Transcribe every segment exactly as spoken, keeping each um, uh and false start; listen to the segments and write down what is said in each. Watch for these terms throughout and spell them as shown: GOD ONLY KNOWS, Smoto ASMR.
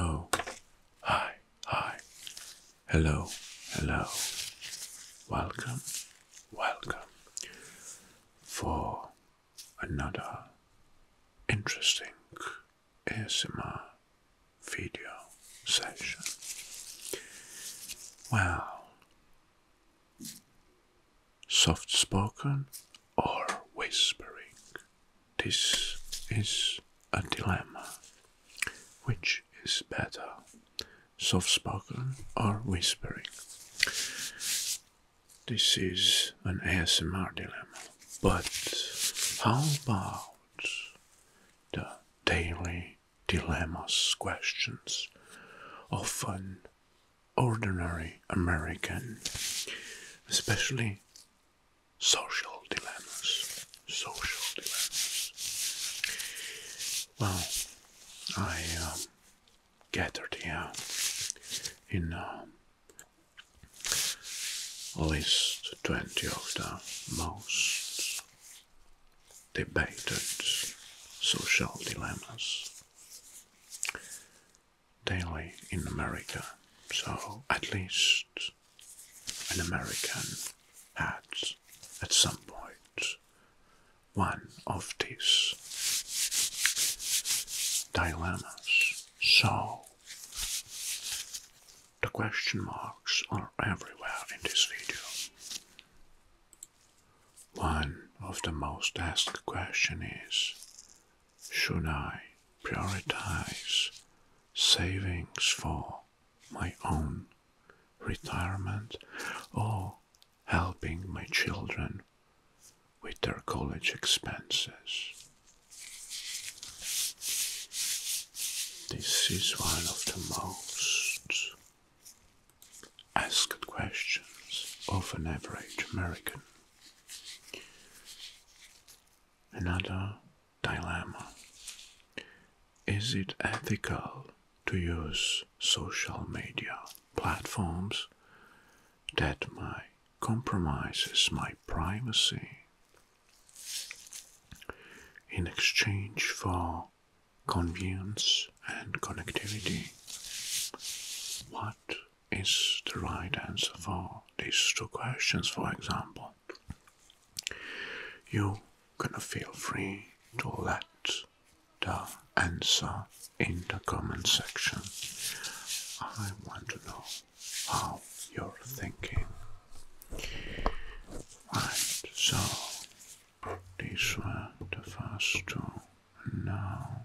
oh, hi, hi, hello, hello, welcome, welcome, for another interesting A S M R video session. Well, soft spoken or whispering, this is a dilemma. Which is better, soft spoken or whispering? This is an A S M R dilemma. But how about the daily dilemmas questions of an ordinary American, especially social dilemmas, social dilemmas. Well, I um, gathered here in uh, at least twenty of the most debated social dilemmas daily in America. So at least an American had at some point one of these dilemmas. So the question marks are everywhere in this video. One of the most asked question is, should I prioritize savings for my own retirement or helping my children with their college expenses? This is one of the most asked questions of an average American. Another dilemma. Is it ethical to use social media platforms that might compromises my privacy in exchange for convenience and connectivity? What is the right answer for these two questions, for example? You're gonna feel free to let the answer in the comment section. I want to know how you're thinking. Right, so these were the first two. Now,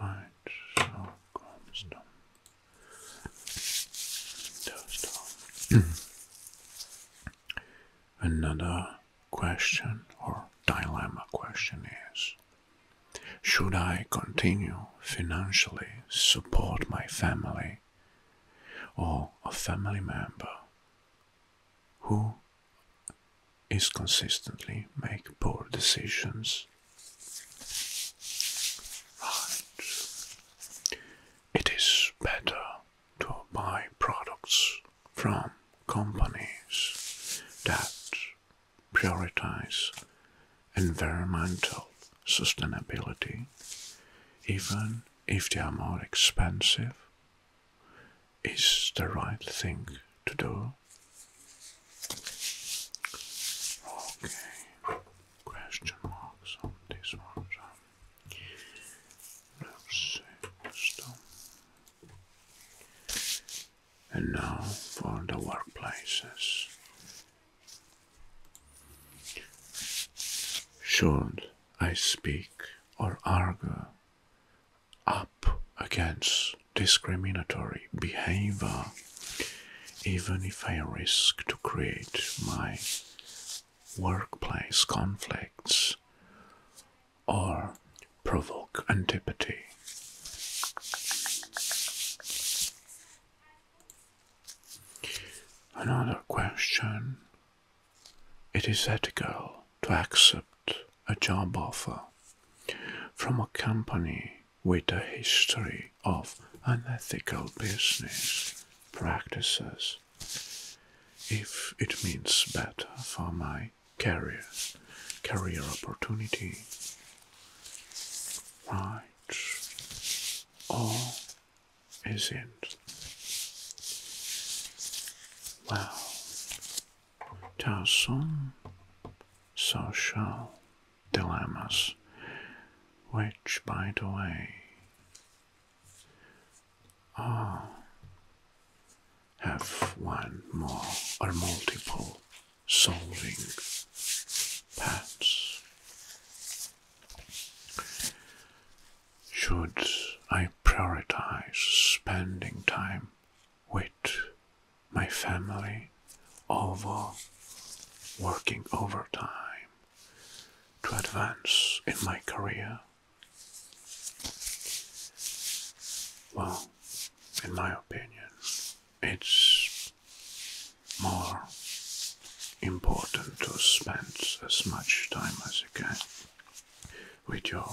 right, so comes down. There's down. Another question or dilemma question is, should I continue financially support my family or a family member who is consistently make poor decisions? Right. It is better to buy products from companies that prioritize environmental sustainability, even if they are more expensive, is the right thing to do. Okay, question marks on this one. Let's see. And now for the workplaces. Should I speak or argue up against discriminatory behavior, even if I risk to create my workplace conflicts or provoke antipathy? Another question. It is ethical to accept a job offer from a company with a history of unethical business practices if it means better for my career, career opportunity. Right. Or goes in. Wow. Tao Sun social dilemmas, which, by the way, are have one, more, or multiple solving paths. Should I prioritize spending time with my family over working overtime to advance in my career? Well, in my opinion, it's more important to spend as much time as you can with your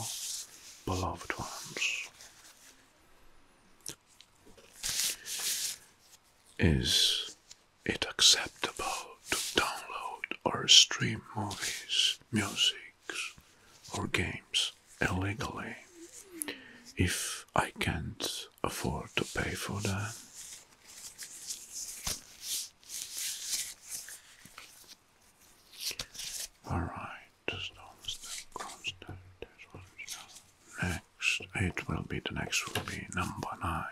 beloved ones. Is it acceptable to download or stream movies, music, or games illegally if I can't afford to pay for them? It will be, the next will be number nine.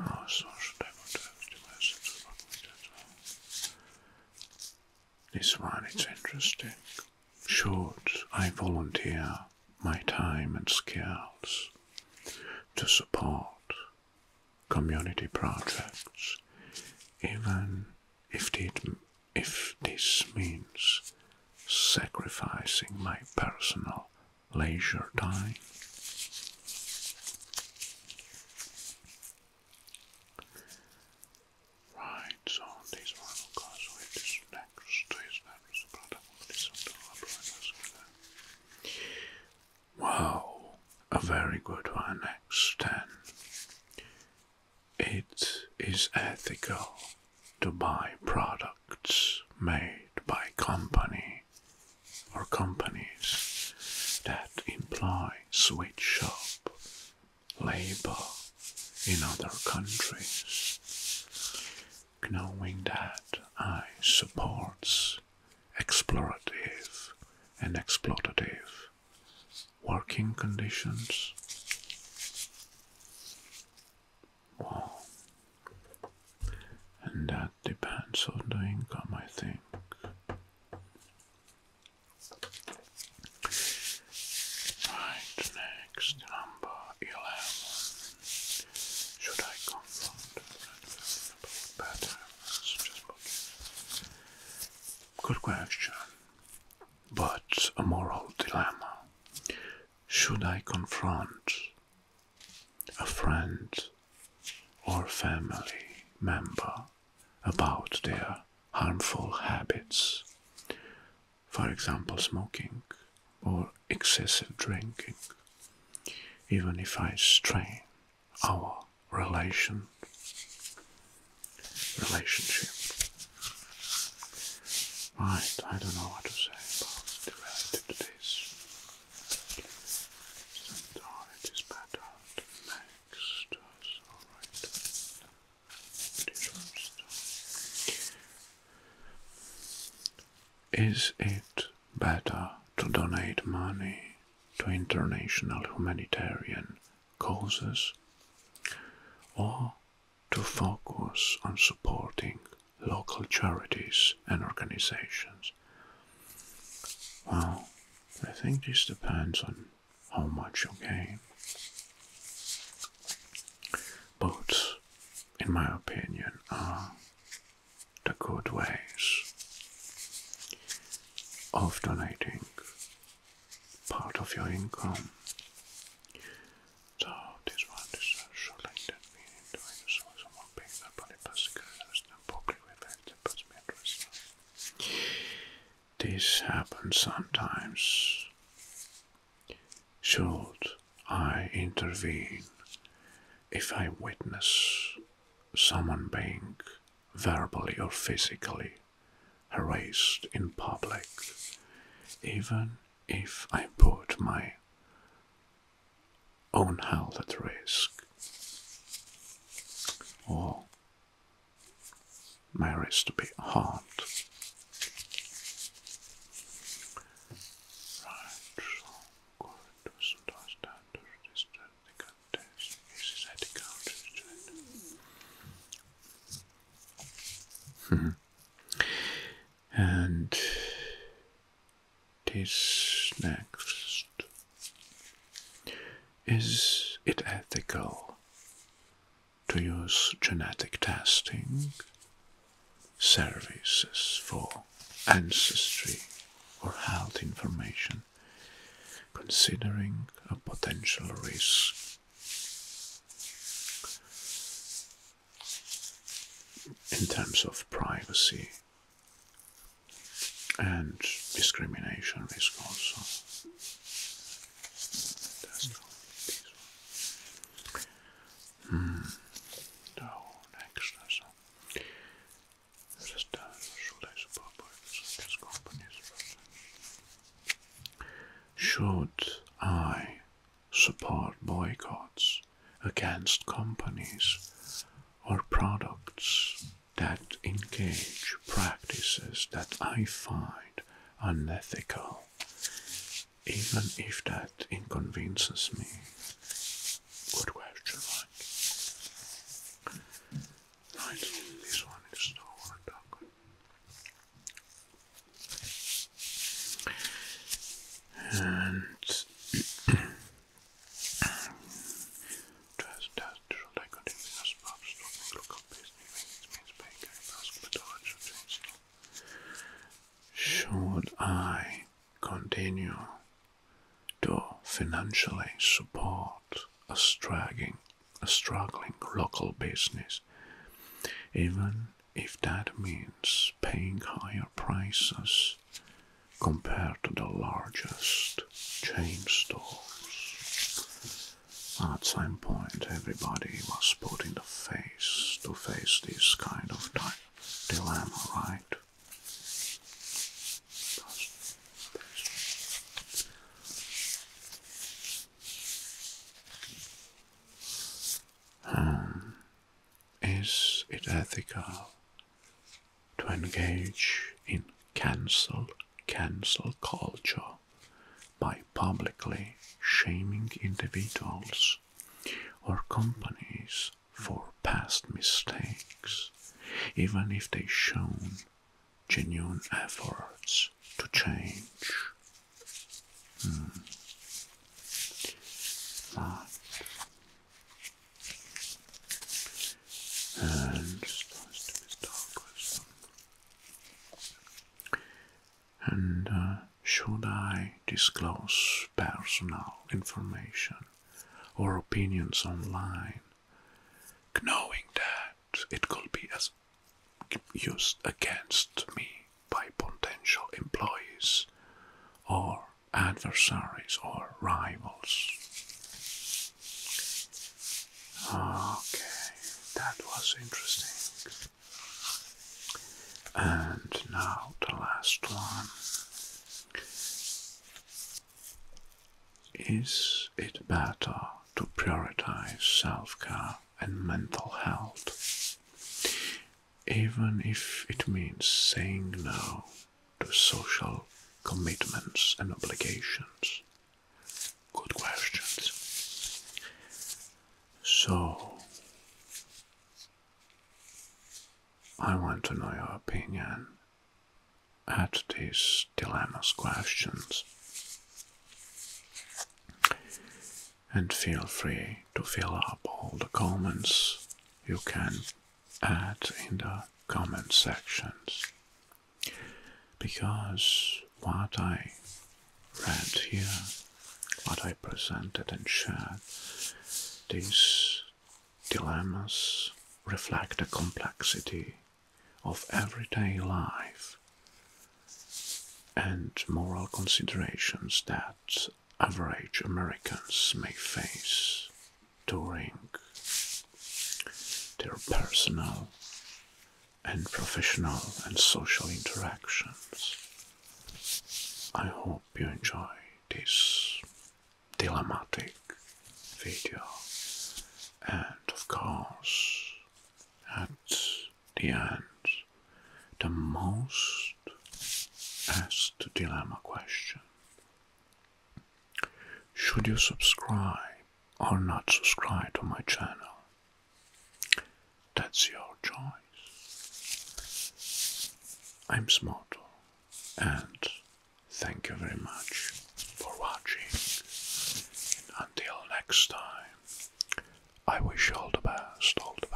Oh, so should I this one, it's interesting. Should I volunteer my time and skills to support community projects, even if it, if this means sacrificing my personal leisure time? Right, so this one will go with this next to his various product. Wow, a very good one. Next ten. It is ethical to buy products made by company or companies that imply sweatshop labor in other countries, knowing that I support explorative and exploitative working conditions. Wow. And that depends on the income, I think. Good question, but a moral dilemma. Should I confront a friend or family member about their harmful habits, for example smoking or excessive drinking, even if I strain our relation relationship? Right, I don't know what to say about the relative to this. Sometimes it is better to next. Alright. Is it better to donate money to international humanitarian causes or to focus on supporting local charities and organizations? Well, I think this depends on how much you gain. Both, in my opinion, are the good ways of donating part of your income. This happens sometimes. Should I intervene if I witness someone being verbally or physically harassed in public, even if I put my own health at risk, or may risk to be harmed. Mm-hmm. And this next is, it ethical to use genetic testing services for ancestry or health information, considering a potential risk? In terms of privacy and discrimination risk also. Mm. Should I support boycotts against companies or products that engage practices that I find unethical, even if that inconveniences me? Good question, Mike. Right, this one is the word dog. And should I continue to financially support a struggling, a struggling local business, even if that means paying higher prices compared to the largest chain stores? At some point, everybody was put in the face to face this kind of dilemma, right? Um, is it ethical to engage in cancel cancel culture by publicly shaming individuals or companies for past mistakes, even if they've shown genuine efforts to change? Hmm. Ah. And, and uh, should I disclose personal information or opinions online, knowing that it could be as used against me by potential employees or adversaries or rivals? Okay. That was interesting. And now the last one. Is it better to prioritize self-care and mental health, even if it means saying no to social commitments and obligations? Good questions. So, I want to know your opinion at these dilemmas questions, and feel free to fill up all the comments you can add in the comment sections, because what I read here, what I presented and shared, these dilemmas reflect the complexity of everyday life and moral considerations that average Americans may face during their personal and professional and social interactions. I hope you enjoy these dilemmatic video, and of course at the end the most asked dilemma question: should you subscribe or not subscribe to my channel? That's your choice. I'm Smoto, and thank you very much for watching. Until next time, I wish you all the best, all the